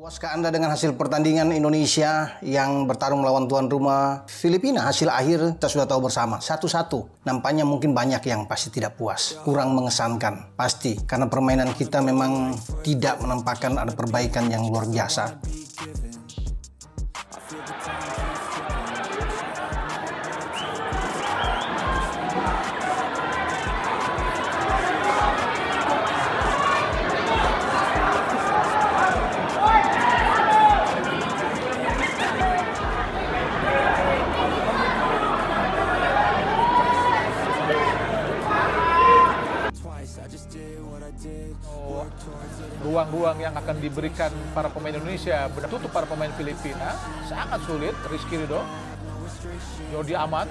Puaskah Anda dengan hasil pertandingan Indonesia yang bertarung melawan tuan rumah Filipina? Hasil akhir kita sudah tahu bersama, 1-1. Nampaknya mungkin banyak yang pasti tidak puas, kurang mengesankan, pasti. Karena permainan kita memang tidak menampakkan ada perbaikan yang luar biasa. Ruang-ruang yang akan diberikan para pemain Indonesia tutup para pemain Filipina sangat sulit. Rizky Ridho, Jordi Amat,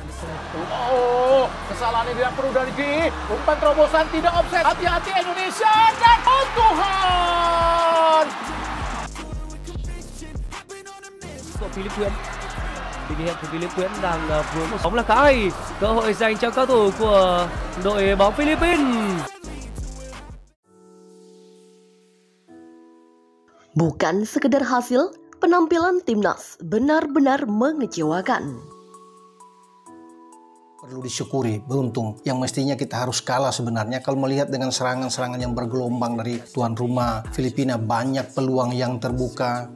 kesalahannya tidak perlu dari di umpan terobosan tidak offside. Hati-hati Indonesia dan oh Tuhan! Của Philippines đang vừa một bóng là khá hay, cơ hội dành cho các thủ của đội bóng Philippines. Bukan sekedar hasil, penampilan timnas benar-benar mengecewakan. Perlu disyukuri, beruntung. Yang mestinya kita harus kalah sebenarnya kalau melihat dengan serangan-serangan yang bergelombang dari tuan rumah Filipina, banyak peluang yang terbuka.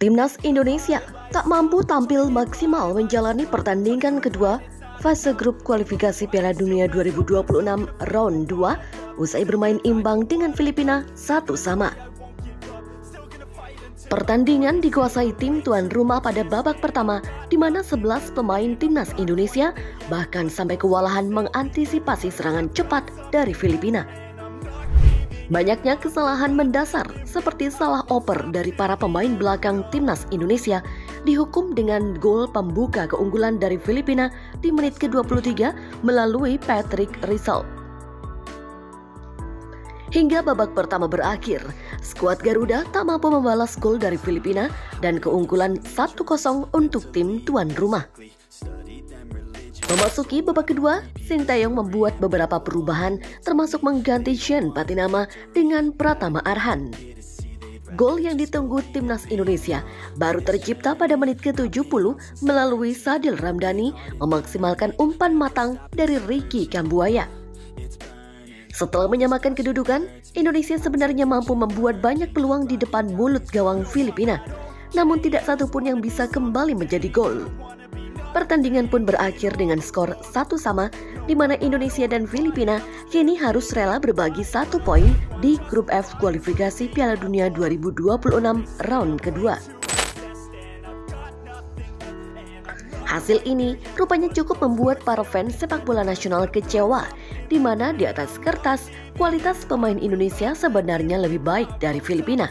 Timnas Indonesia tak mampu tampil maksimal menjalani pertandingan kedua fase grup kualifikasi Piala Dunia 2026 round 2 usai bermain imbang dengan Filipina 1-1. Pertandingan dikuasai tim tuan rumah pada babak pertama, di mana 11 pemain timnas Indonesia bahkan sampai kewalahan mengantisipasi serangan cepat dari Filipina. Banyaknya kesalahan mendasar seperti salah oper dari para pemain belakang timnas Indonesia dihukum dengan gol pembuka keunggulan dari Filipina di menit ke-23 melalui Patrick Rizal. Hingga babak pertama berakhir, skuad Garuda tak mampu membalas gol dari Filipina dan keunggulan 1-0 untuk tim tuan rumah. Memasuki babak kedua, Shin Tae-yong membuat beberapa perubahan termasuk mengganti Shayne Patynama dengan Pratama Arhan. Gol yang ditunggu timnas Indonesia baru tercipta pada menit ke-70 melalui Saddil Ramdani memaksimalkan umpan matang dari Ricky Kambuaya. Setelah menyamakan kedudukan, Indonesia sebenarnya mampu membuat banyak peluang di depan mulut gawang Filipina. Namun tidak satupun yang bisa kembali menjadi gol. Pertandingan pun berakhir dengan skor 1-1, di mana Indonesia dan Filipina kini harus rela berbagi 1 poin di grup F kualifikasi Piala Dunia 2026 round kedua. Hasil ini rupanya cukup membuat para fans sepak bola nasional kecewa, di mana di atas kertas kualitas pemain Indonesia sebenarnya lebih baik dari Filipina.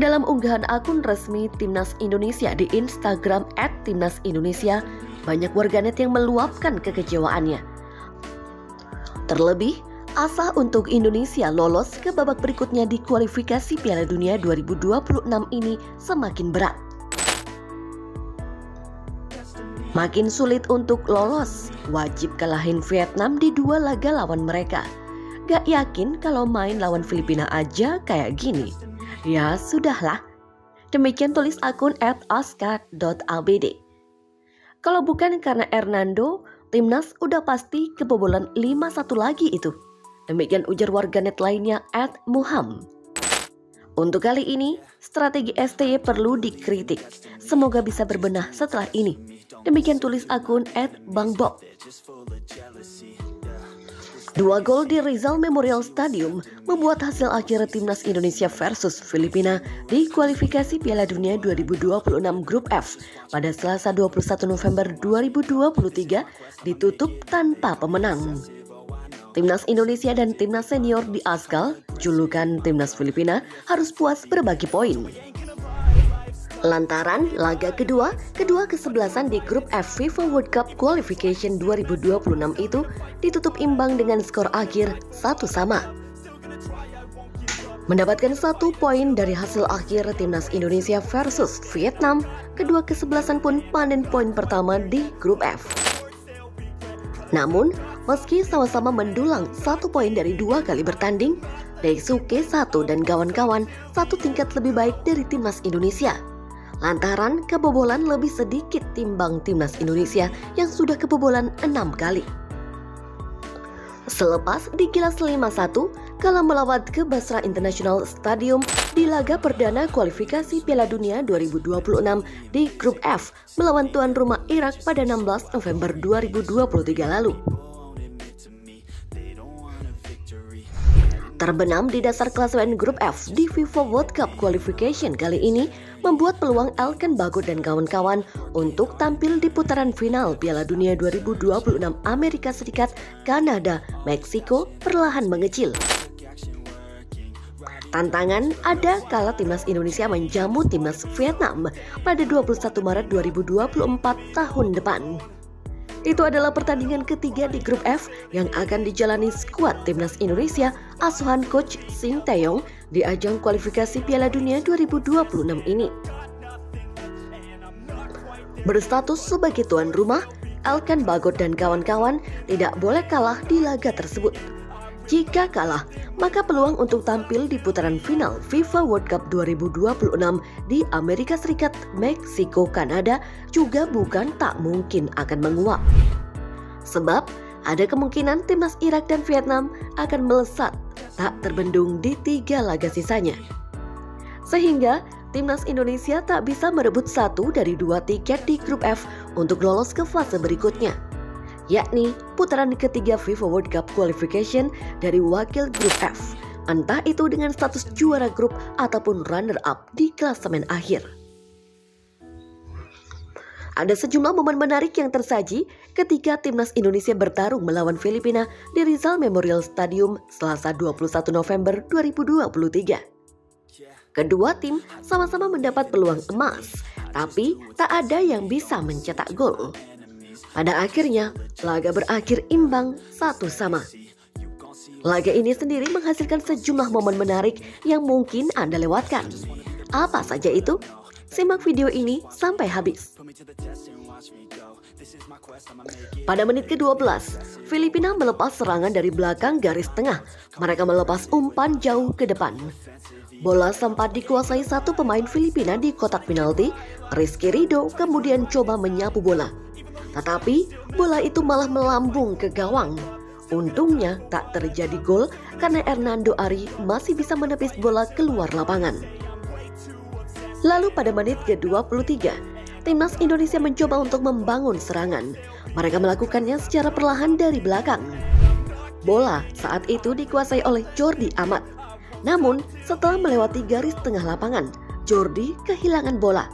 Dalam unggahan akun resmi Timnas Indonesia di Instagram @timnasindonesia, banyak warganet yang meluapkan kekecewaannya. Terlebih, asah untuk Indonesia lolos ke babak berikutnya di kualifikasi Piala Dunia 2026 ini semakin berat. Makin sulit untuk lolos, wajib kalahin Vietnam di 2 laga lawan mereka. Gak yakin kalau main lawan Filipina aja kayak gini. Ya sudahlah. Demikian tulis akun @oscar.abd. Kalau bukan karena Hernando, timnas udah pasti kebobolan 5-1 lagi itu. Demikian ujar warganet lainnya @muham. Untuk kali ini, strategi STY perlu dikritik. Semoga bisa berbenah setelah ini. Demikian tulis akun @bangbob. 2 gol di Rizal Memorial Stadium membuat hasil akhir timnas Indonesia versus Filipina di kualifikasi Piala Dunia 2026 Grup F pada Selasa 21 November 2023 ditutup tanpa pemenang. Timnas Indonesia dan timnas senior di ASKAL, julukan timnas Filipina, harus puas berbagi poin. Lantaran laga kedua kesebelasan di grup F FIFA World Cup Qualification 2026 itu ditutup imbang dengan skor akhir 1-1. Mendapatkan 1 poin dari hasil akhir timnas Indonesia versus Vietnam, kedua kesebelasan pun panen poin pertama di grup F. Namun, meski sama-sama mendulang 1 poin dari 2 kali bertanding, Daisuke Sato dan kawan-kawan satu tingkat lebih baik dari timnas Indonesia. Lantaran kebobolan lebih sedikit timbang timnas Indonesia yang sudah kebobolan 6 kali. Selepas digilas 5-1 kalah melawan ke Basra International Stadium di laga perdana kualifikasi Piala Dunia 2026 di grup F melawan tuan rumah Irak pada 16 November 2023 lalu. Terbenam di dasar klasemen grup F di FIFA World Cup Qualification kali ini membuat peluang Elkan Bagot dan kawan-kawan untuk tampil di putaran final Piala Dunia 2026 Amerika Serikat, Kanada, Meksiko perlahan mengecil. Tantangan ada kala timnas Indonesia menjamu timnas Vietnam pada 21 Maret 2024 tahun depan. Itu adalah pertandingan ketiga di grup F yang akan dijalani skuad timnas Indonesia asuhan coach Shin Tae-yong di ajang kualifikasi Piala Dunia 2026 ini. Berstatus sebagai tuan rumah, Elkan Bagot dan kawan-kawan tidak boleh kalah di laga tersebut. Jika kalah, maka peluang untuk tampil di putaran final FIFA World Cup 2026 di Amerika Serikat, Meksiko, Kanada juga bukan tak mungkin akan menguap. Sebab ada kemungkinan timnas Irak dan Vietnam akan melesat tak terbendung di 3 laga sisanya. Sehingga timnas Indonesia tak bisa merebut 1 dari 2 tiket di grup F untuk lolos ke fase berikutnya, yakni putaran ketiga FIFA World Cup Qualification dari wakil grup F, entah itu dengan status juara grup ataupun runner-up di klasemen akhir. Ada sejumlah momen menarik yang tersaji ketika timnas Indonesia bertarung melawan Filipina di Rizal Memorial Stadium Selasa 21 November 2023. Kedua tim sama-sama mendapat peluang emas, tapi tak ada yang bisa mencetak gol. Pada akhirnya, laga berakhir imbang 1-1. Laga ini sendiri menghasilkan sejumlah momen menarik yang mungkin Anda lewatkan. Apa saja itu? Simak video ini sampai habis. Pada menit ke-12, Filipina melepas serangan dari belakang garis tengah. Mereka melepas umpan jauh ke depan. Bola sempat dikuasai satu pemain Filipina di kotak penalti. Rizky Ridho kemudian coba menyapu bola. Tetapi bola itu malah melambung ke gawang. Untungnya tak terjadi gol karena Hernando Ari masih bisa menepis bola keluar lapangan. Lalu pada menit ke-23, timnas Indonesia mencoba untuk membangun serangan. Mereka melakukannya secara perlahan dari belakang. Bola saat itu dikuasai oleh Jordi Amat. Namun setelah melewati garis tengah lapangan, Jordi kehilangan bola.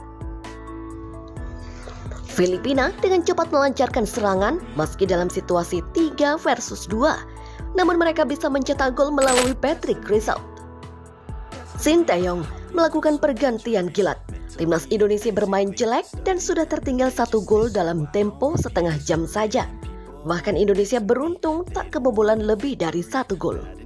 Filipina dengan cepat melancarkan serangan meski dalam situasi 3-2, namun mereka bisa mencetak gol melalui Patrick Rizal. Shin Tae-yong melakukan pergantian kilat. Timnas Indonesia bermain jelek dan sudah tertinggal 1 gol dalam tempo setengah jam saja. Bahkan Indonesia beruntung tak kebobolan lebih dari 1 gol.